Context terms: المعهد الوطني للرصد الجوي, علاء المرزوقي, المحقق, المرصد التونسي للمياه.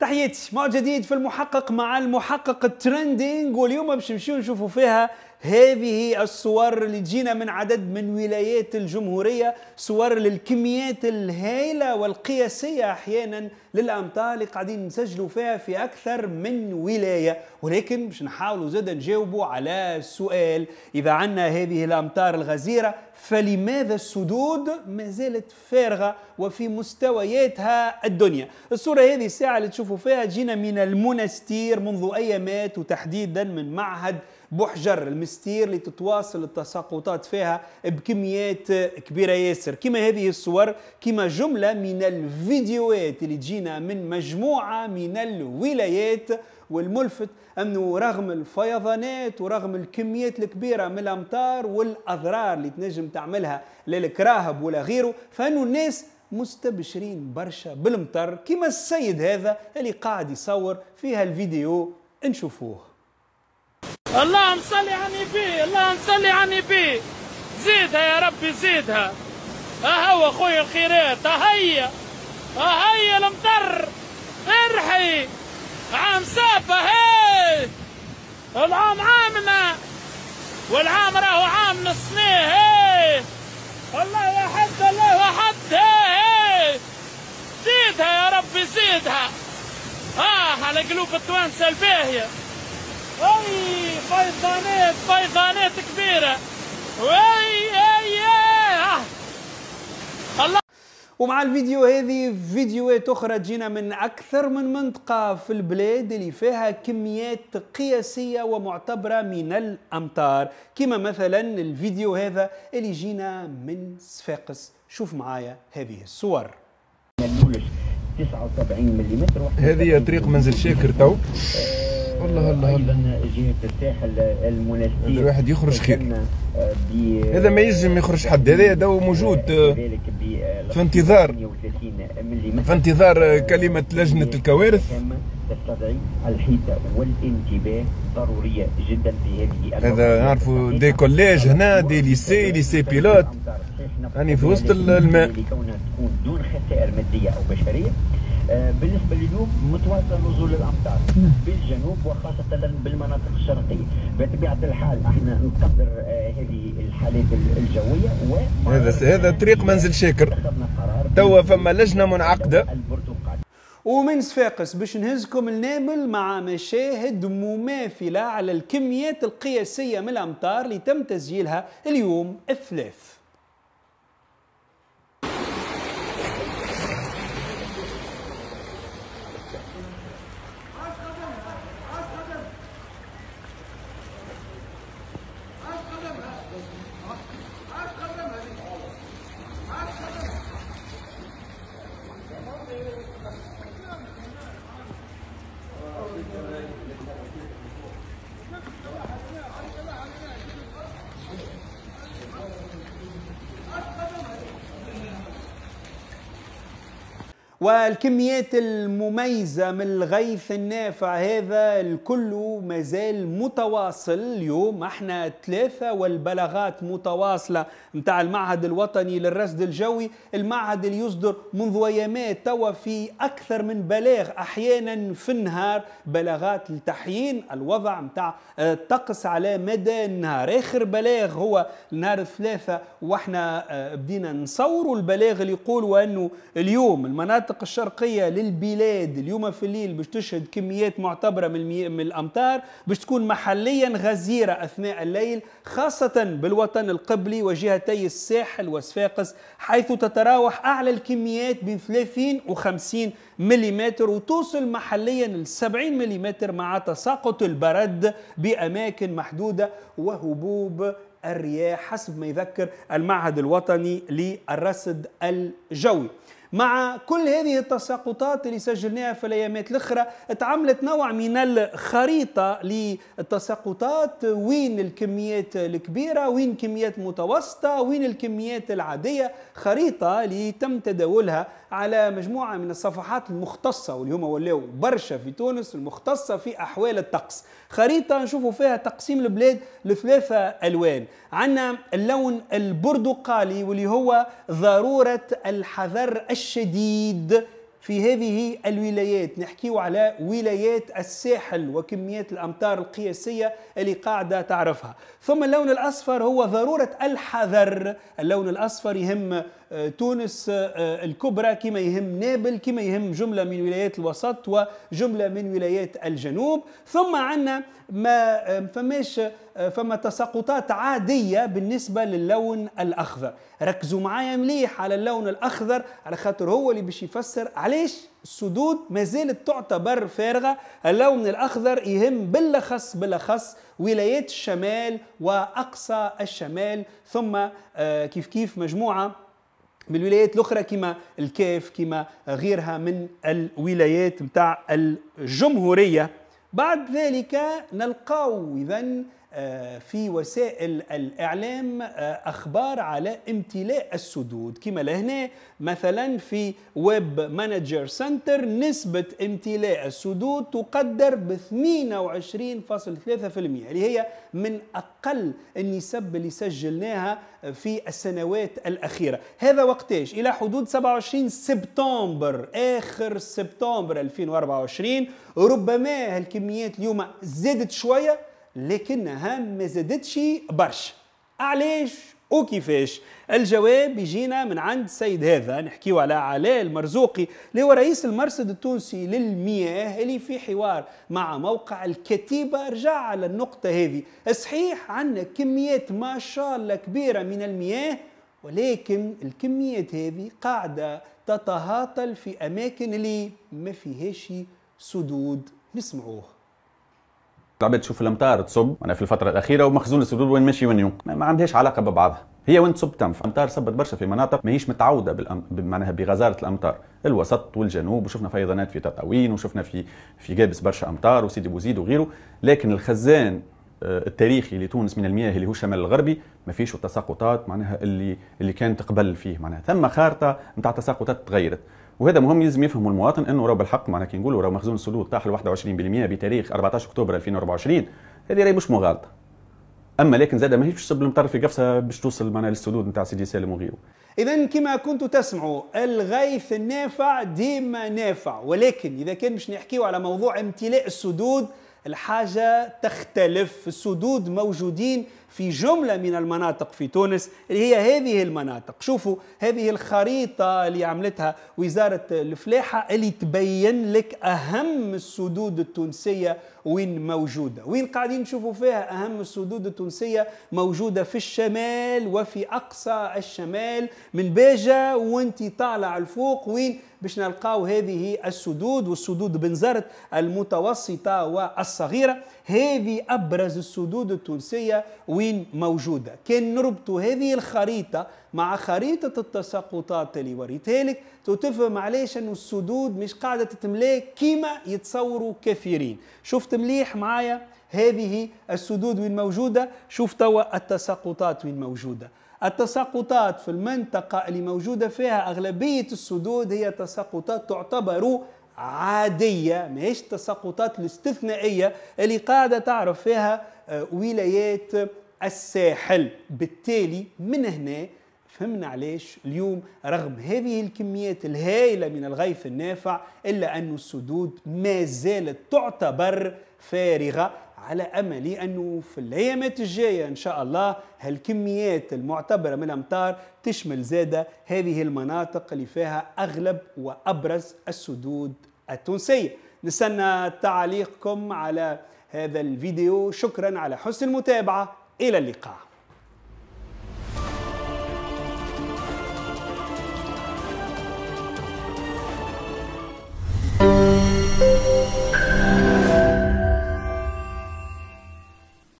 تحياتي مع جديد في المحقق مع المحقق الترندينج، واليوم باش نمشيو نشوفوا فيها هذه الصور اللي تجينا من عدد من ولايات الجمهورية، صور للكميات الهائلة والقياسية أحيانا للأمطار اللي قاعدين نسجلوا فيها في أكثر من ولاية، ولكن باش نحاولوا زادا نجاوبوا على سؤال: إذا عندنا هذه الأمطار الغزيرة فلماذا السدود ما زالت فارغة وفي مستوياتها الدنيا؟ الصورة هذه الساعة اللي تشوفوا فيها جينا من المنستير منذ أيامات، وتحديدا من معهد بحجر المستير اللي تتواصل التساقطات فيها بكميات كبيرة ياسر، كما هذه الصور، كما جملة من الفيديوهات اللي تجينا من مجموعة من الولايات. والملفت أنه رغم الفيضانات ورغم الكميات الكبيرة من الأمطار والأضرار اللي تنجم تعملها للكراهب ولا غيره، فأنه الناس مستبشرين برشا بالمطر، كما السيد هذا اللي قاعد يصور فيها الفيديو، نشوفوه. اللهم صل على النبي، اللهم صل على النبي، زيدها يا ربي زيدها. هو خويا الخيرات، هيا المطر ارحي، عام صافا هاي، العام عامنا والعام راهو عام نصنيه هاي، الله يا حد الله يا حد هاي، زيدها يا ربي زيدها. على قلوب التوانسه الباهيه، اي فيضانات كبيره، واي اي الله. ومع الفيديو هذه فيديوهات اخرى تجينا من اكثر من منطقه في البلاد اللي فيها كميات قياسيه ومعتبره من الامطار، كما مثلا الفيديو هذا اللي جينا من صفاقس، شوف معايا هذه الصور. هذه طريق منزل شاكر تو. الله الله الله. جهه الساحل المنستير الواحد يخرج خير، هذا ما يجم يخرج حد، هذا دو موجود في انتظار كلمه لجنه الكوارث. تستدعي الحيث والانتباه ضروريه جدا في هذه الأمور. هذا نعرفوا دي كوليج هنا، دي ليسي بيلوت، يعني في وسط الماء، لكونها تكون دون خسائر ماديه او بشريه. بالنسبه لليوم متواصل نزول الامطار بالجنوب وخاصه بالمناطق الشرقيه، بطبيعه الحال احنا نقدر هذه الحالات الجويه. هذا طريق منزل شاكر توا، فما لجنه منعقده. ومن صفاقس باش نهزكم لنابل مع مشاهد مماثله على الكميات القياسيه من الامطار اللي تم تسجيلها اليوم الثلاث. والكميات المميزة من الغيث النافع هذا الكل مازال متواصل. اليوم احنا ثلاثة، والبلاغات متواصلة متاع المعهد الوطني للرصد الجوي، المعهد اللي يصدر منذ أيامات توا في أكثر من بلاغ أحيانا في النهار، بلاغات لتحيين الوضع متاع الطقس على مدى النهار. آخر بلاغ هو نهار الثلاثة، واحنا بدينا نصوروا البلاغ اللي يقولوا أنه اليوم المناطق الشرقية للبلاد اليوم في الليل باش تشهد كميات معتبرة من الأمطار، باش تكون محليا غزيرة أثناء الليل، خاصة بالوطن القبلي وجهتي الساحل وصفاقس، حيث تتراوح أعلى الكميات بين 30 و 50 ملم، وتوصل محليا ل 70 ملم مع تساقط البرد بأماكن محدودة وهبوب الرياح، حسب ما يذكر المعهد الوطني للرصد الجوي. مع كل هذه التساقطات اللي سجلناها في الايامات الاخرى، اتعملت نوع من الخريطه للتساقطات، وين الكميات الكبيره، وين كميات متوسطه، وين الكميات العاديه، خريطه اللي تم تداولها على مجموعه من الصفحات المختصه، واليوم ولاو برشا في تونس المختصه في احوال الطقس. خريطه نشوفوا فيها تقسيم البلاد لثلاثه الوان، عندنا اللون البرتقالي واللي هو ضروره الحذر الشديد في هذه الولايات. نحكيو على ولايات الساحل وكميات الأمطار القياسية اللي قاعدة تعرفها. ثم اللون الأصفر هو ضرورة الحذر. اللون الأصفر يهم تونس الكبرى كما يهم نابل كما يهم جملة من ولايات الوسط وجملة من ولايات الجنوب. ثم عندنا فما تساقطات عادية بالنسبة للون الأخضر. ركزوا معايا مليح على اللون الأخضر على خاطر هو اللي باش يفسر علاش السدود ما زالت تعتبر فارغة. اللون الأخضر يهم بالأخص ولايات الشمال وأقصى الشمال، ثم كيف كيف مجموعة من الولايات الأخرى كما الكاف كما غيرها من الولايات متاع الجمهورية. بعد ذلك نلقاو إذن في وسائل الإعلام أخبار على امتلاء السدود. كما لهنا مثلا في ويب مانجر سنتر نسبة امتلاء السدود تقدر ب 28.3% اللي هي من أقل النسب اللي سجلناها في السنوات الأخيرة. هذا وقتاش؟ إلى حدود 27 سبتمبر، آخر سبتمبر 2024. ربما هالكميات اليوم زادت شوية لكنها ما زادتش برشا. علاش وكيفاش؟ الجواب يجينا من عند السيد هذا، نحكيو على علاء المرزوقي اللي هو رئيس المرصد التونسي للمياه، اللي في حوار مع موقع الكتيبة رجع على النقطة هذه. صحيح عندنا كميات ما شاء الله كبيرة من المياه، ولكن الكميات هذه قاعدة تتهاطل في أماكن اللي ما فيهاش سدود. نسمعوه. العباد تشوف الامطار تصب انا في الفتره الاخيره ومخزون السدود وين ماشي وين ينقى، ما عندهاش علاقه ببعضها، هي وين تصب تنفع. الامطار صبت برشا في مناطق ماهيش متعوده بمعناها بغزاره الامطار، الوسط والجنوب، وشفنا فيضانات في تطاوين، وشفنا في جابس برشا امطار، وسيدي بوزيد وغيره. لكن الخزان التاريخي لتونس من المياه اللي هو الشمال الغربي ما فيش التساقطات معناها اللي كانت قبل فيه، معناها ثم خارطه نتاع تساقطات تغيرت. وهذا مهم يلزم يفهموا المواطن انه راه بالحق معناها كي نقولوا راه مخزون السدود طاح ل 21% بتاريخ 14 اكتوبر 2024، هذه راهي مش مغالطه. اما لكن زاد ماهيش باش تصب المطر في قفصه باش توصل معناها للسدود نتاع سيدي سالم وغيره. اذا كما كنتوا تسمعوا الغيث النافع ديما نافع، ولكن اذا كان باش نحكيوا على موضوع امتلاء السدود الحاجة تختلف. السدود موجودين في جملة من المناطق في تونس اللي هي هذه المناطق. شوفوا هذه الخريطة اللي عملتها وزارة الفلاحة اللي تبين لك أهم السدود التونسية وين موجودة. وين قاعدين نشوفوا فيها أهم السدود التونسية؟ موجودة في الشمال وفي أقصى الشمال، من باجة وانت طالع الفوق وين باش نلقاو هذه السدود، والسدود بنزرت المتوسطة والصغيرة. هذه أبرز السدود التونسية وين موجودة. كان نربطوا هذه الخريطة مع خريطة التساقطات اللي وريتها لك تفهم علاش أنه السدود مش قاعدة تتملى كيما يتصوروا كثيرين. شفت مليح معايا هذه السدود وين موجودة، شفت توا التساقطات وين موجودة. التساقطات في المنطقة اللي موجودة فيها أغلبية السدود هي تساقطات تعتبر عادية، ماهيش التساقطات الاستثنائية اللي قاعدة تعرف فيها ولايات الساحل. بالتالي من هنا فهمنا علاش اليوم رغم هذه الكميات الهائلة من الغيث النافع إلا أن السدود ما زالت تعتبر فارغة. على أملي أنه في الأيامات الجاية إن شاء الله هالكميات المعتبرة من الأمطار تشمل زادة هذه المناطق اللي فيها أغلب وأبرز السدود التونسية. نستنى تعليقكم على هذا الفيديو. شكرا على حسن المتابعة، إلى اللقاء.